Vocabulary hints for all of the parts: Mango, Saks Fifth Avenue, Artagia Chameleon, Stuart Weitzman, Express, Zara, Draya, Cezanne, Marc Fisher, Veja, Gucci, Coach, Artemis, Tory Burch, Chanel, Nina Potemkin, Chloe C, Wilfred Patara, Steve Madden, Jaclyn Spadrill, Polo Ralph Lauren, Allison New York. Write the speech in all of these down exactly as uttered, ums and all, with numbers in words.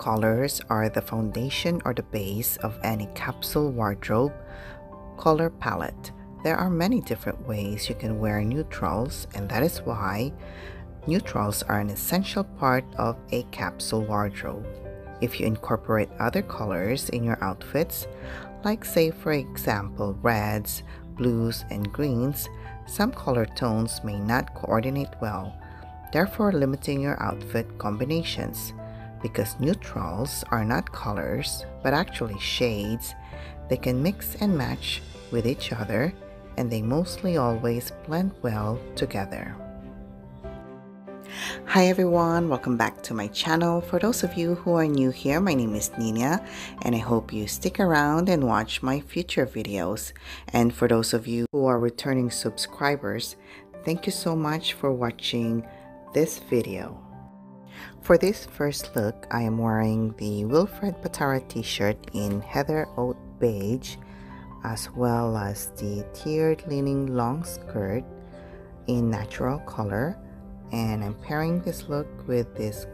colors are the foundation or the base of any capsule wardrobe color palette. There are many different ways you can wear neutrals, and that is why neutrals are an essential part of a capsule wardrobe. If you incorporate other colors in your outfits, like say for example reds, blues, and greens, some color tones may not coordinate well, therefore limiting your outfit combinations. Because neutrals are not colors, but actually shades, they can mix and match with each other, and they mostly always blend well together. Hi everyone, welcome back to my channel. For those of you who are new here, my name is Nina, and I hope you stick around and watch my future videos. And for those of you who are returning subscribers, thank you so much for watching this video. For this first look, I am wearing the Wilfred Patara t-shirt in Heather Oat Beige, as well as the tiered leaning long skirt in natural color. And I'm pairing this look with this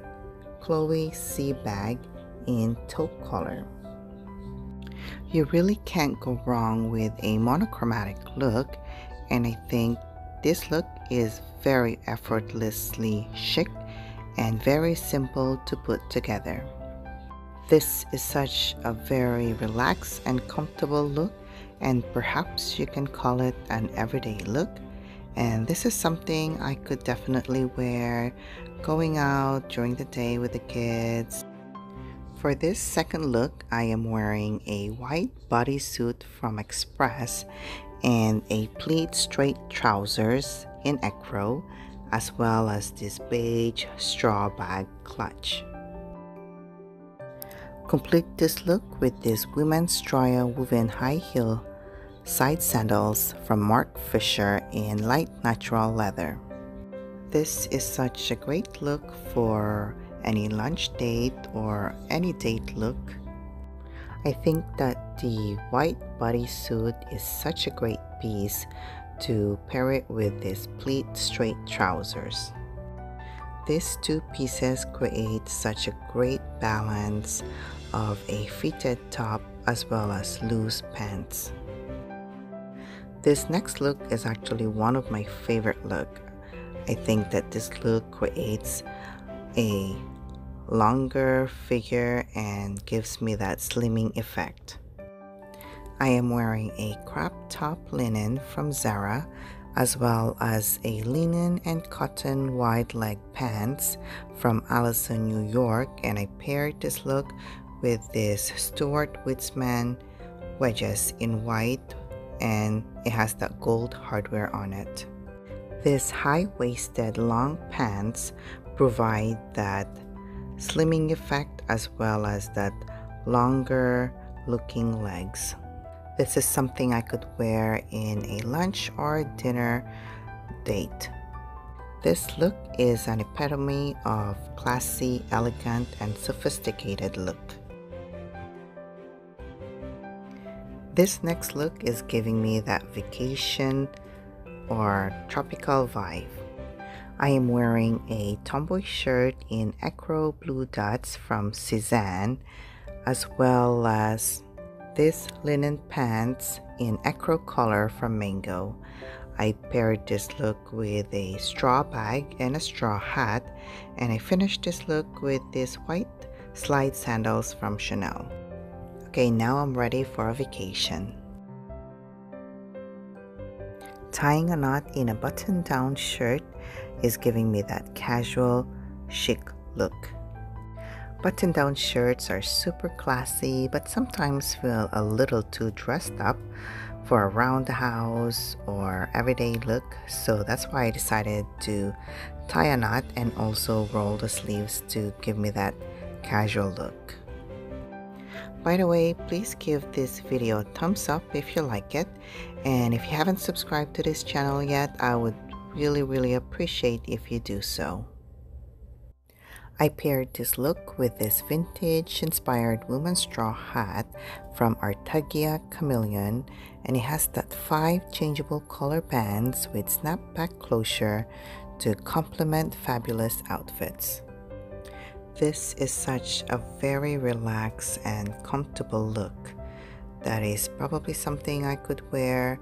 Chloe C bag in taupe color. You really can't go wrong with a monochromatic look, and I think this look is very effortlessly chic and very simple to put together. This is such a very relaxed and comfortable look, and perhaps you can call it an everyday look. And this is something I could definitely wear going out during the day with the kids. For this second look, I am wearing a white bodysuit from Express and a pleat straight trousers in ecru, as well as this beige straw bag clutch. Complete this look with this women's Draya woven high heel side sandals from Marc Fisher in light natural leather. This is such a great look for any lunch date or any date look. I think that the white bodysuit is such a great piece to pair it with this pleat straight trousers. These two pieces create such a great balance of a fitted top as well as loose pants. This next look is actually one of my favorite looks. I think that this look creates a longer figure and gives me that slimming effect. I am wearing a crop top linen from Zara, as well as a linen and cotton wide leg pants from Allison New York, and I paired this look with this Stuart Weitzman wedges in white, and it has that gold hardware on it. This high-waisted long pants provide that slimming effect as well as that longer looking legs. This is something I could wear in a lunch or dinner date. This look is an epitome of classy, elegant, and sophisticated look. This next look is giving me that vacation or tropical vibe. I am wearing a tomboy shirt in ecru blue dots from Cezanne, as well as this linen pants in ecru color from Mango. I paired this look with a straw bag and a straw hat, and I finished this look with this white slide sandals from Chanel. Okay, now I'm ready for a vacation. Tying a knot in a button-down shirt is giving me that casual, chic look. Button-down shirts are super classy, but sometimes feel a little too dressed up for a round the house or everyday look. So that's why I decided to tie a knot and also roll the sleeves to give me that casual look. By the way, please give this video a thumbs up if you like it, and if you haven't subscribed to this channel yet, I would really really appreciate if you do so. I paired this look with this vintage inspired woman's straw hat from Artagia Chameleon, and it has that five changeable color bands with snapback closure to complement fabulous outfits. This is such a very relaxed and comfortable look that is probably something I could wear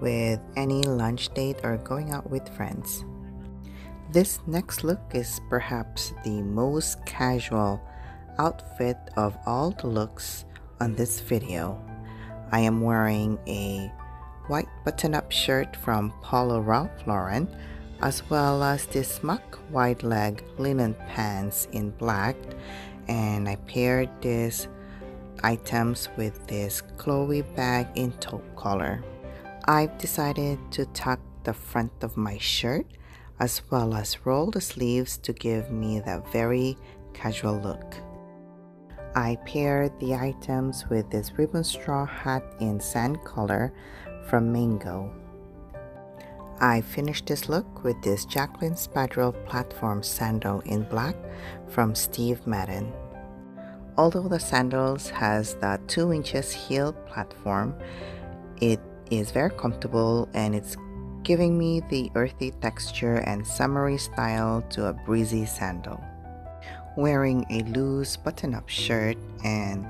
with any lunch date or going out with friends. This next look is perhaps the most casual outfit of all the looks on this video. I am wearing a white button-up shirt from Polo Ralph Lauren, as well as this mock wide leg linen pants in black, and I paired these items with this Chloe bag in taupe color. I've decided to tuck the front of my shirt as well as roll the sleeves to give me that very casual look. I paired the items with this ribbon straw hat in sand color from Mango. I finished this look with this Jaclyn Spadrill platform sandal in black from Steve Madden. Although the sandals has that two inches heel platform, it is very comfortable and it's giving me the earthy texture and summery style to a breezy sandal. Wearing a loose button-up shirt and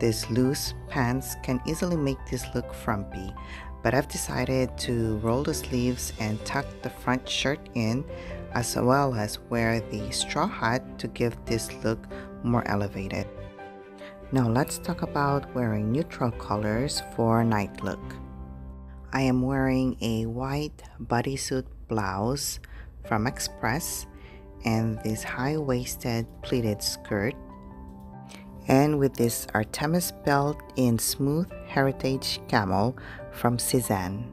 these loose pants can easily make this look frumpy, but I've decided to roll the sleeves and tuck the front shirt in, as well as wear the straw hat to give this look more elevated. Now let's talk about wearing neutral colors for night look. I am wearing a white bodysuit blouse from Express and this high-waisted pleated skirt, and with this Artemis belt in smooth heritage camel from Cezanne.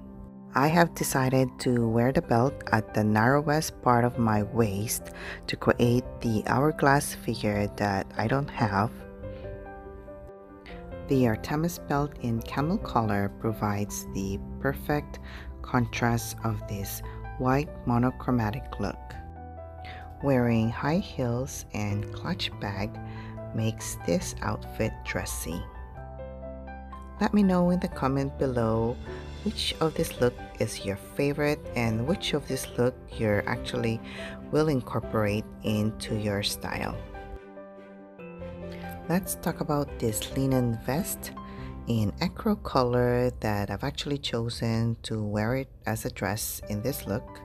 I have decided to wear the belt at the narrowest part of my waist to create the hourglass figure that I don't have. The Artemis belt in camel color provides the perfect contrast of this white monochromatic look. Wearing high heels and clutch bag makes this outfit dressy. Let me know in the comment below which of this look is your favorite and which of this look you're actually will incorporate into your style. Let's talk about this linen vest in ecru color that I've actually chosen to wear it as a dress in this look.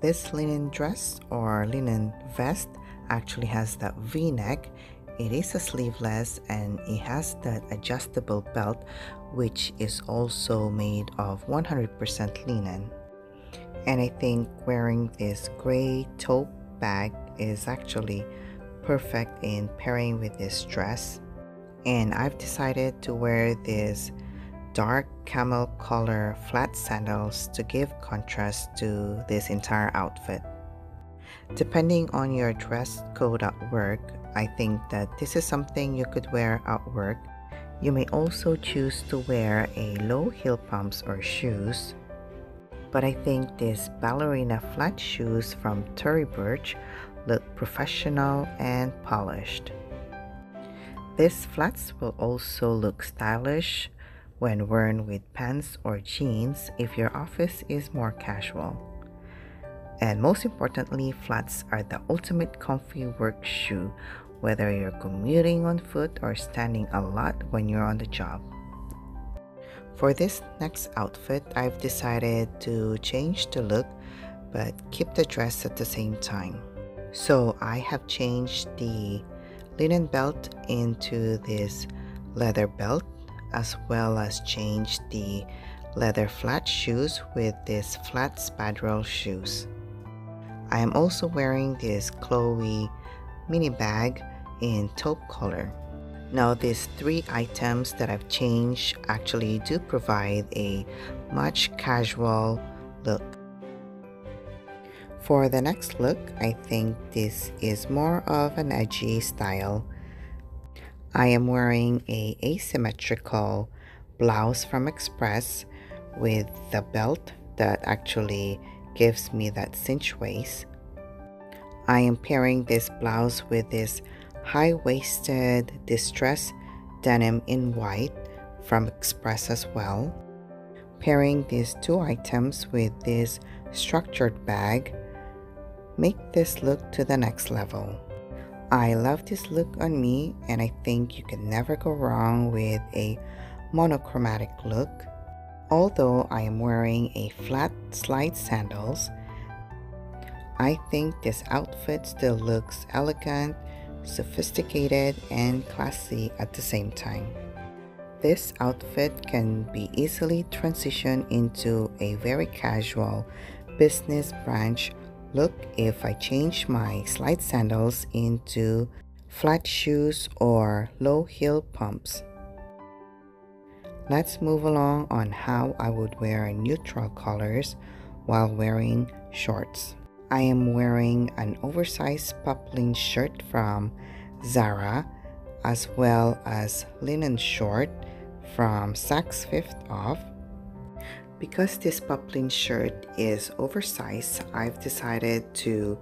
This linen dress or linen vest actually has that V-neck. It is a sleeveless and it has that adjustable belt, which is also made of one hundred percent linen. And I think wearing this gray taupe bag is actually perfect in pairing with this dress. And I've decided to wear this dark camel color flat sandals to give contrast to this entire outfit. Depending on your dress code at work, I think that this is something you could wear at work. You may also choose to wear a low heel pumps or shoes. But I think these ballerina flat shoes from Tory Burch look professional and polished. These flats will also look stylish when worn with pants or jeans if your office is more casual. And most importantly, flats are the ultimate comfy work shoe, whether you're commuting on foot or standing a lot when you're on the job. For this next outfit, I've decided to change the look but keep the dress at the same time. So I have changed the linen belt into this leather belt, as well as changed the leather flat shoes with this flat Spadrill shoes. I am also wearing this Chloe mini bag in taupe color. Now these three items that I've changed actually do provide a much casual look. For the next look, I think this is more of an edgy style. I am wearing a asymmetrical blouse from Express with the belt that actually gives me that cinch waist. I am pairing this blouse with this high-waisted distressed denim in white from Express as well. Pairing these two items with this structured bag make this look to the next level. I love this look on me, and I think you can never go wrong with a monochromatic look. Although I am wearing a flat slide sandals, I think this outfit still looks elegant, sophisticated, and classy at the same time. This outfit can be easily transitioned into a very casual business branch look if I change my slide sandals into flat shoes or low heel pumps. Let's move along on how I would wear neutral colors while wearing shorts. I am wearing an oversized poplin shirt from Zara as well as linen short from Saks Fifth Avenue. Because this poplin shirt is oversized, I've decided to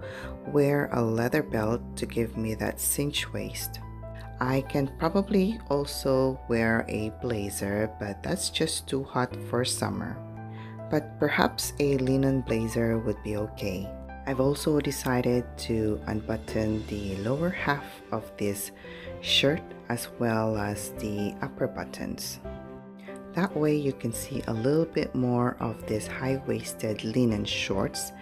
wear a leather belt to give me that cinch waist. I can probably also wear a blazer, but that's just too hot for summer. But perhaps a linen blazer would be okay. I've also decided to unbutton the lower half of this shirt as well as the upper buttons. That way you can see a little bit more of this high-waisted linen shorts,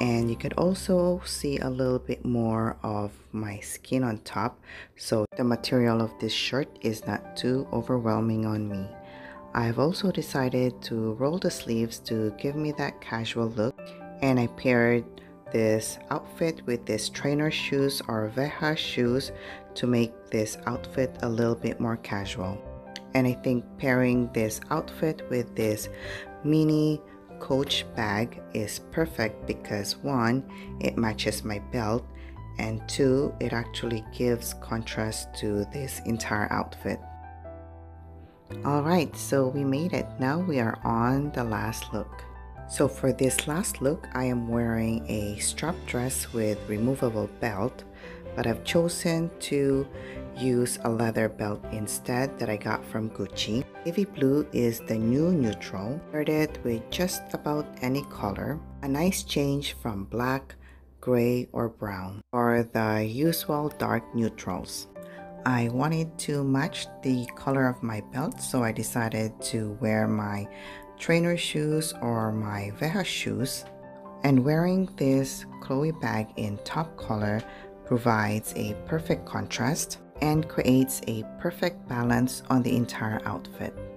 and you can also see a little bit more of my skin on top, so the material of this shirt is not too overwhelming on me. I've also decided to roll the sleeves to give me that casual look, and I paired this outfit with these trainer shoes or Veja shoes to make this outfit a little bit more casual. And I think pairing this outfit with this mini Coach bag is perfect because one, it matches my belt, and two, it actually gives contrast to this entire outfit. Alright, so we made it. Now we are on the last look. So for this last look, I am wearing a strap dress with removable belt, but I've chosen to use a leather belt instead that I got from Gucci. Navy blue is the new neutral. Paired it with just about any color. A nice change from black, gray, or brown, or the usual dark neutrals. I wanted to match the color of my belt, so I decided to wear my trainer shoes or my Veja shoes. And wearing this Chloe bag in top color provides a perfect contrast and creates a perfect balance on the entire outfit.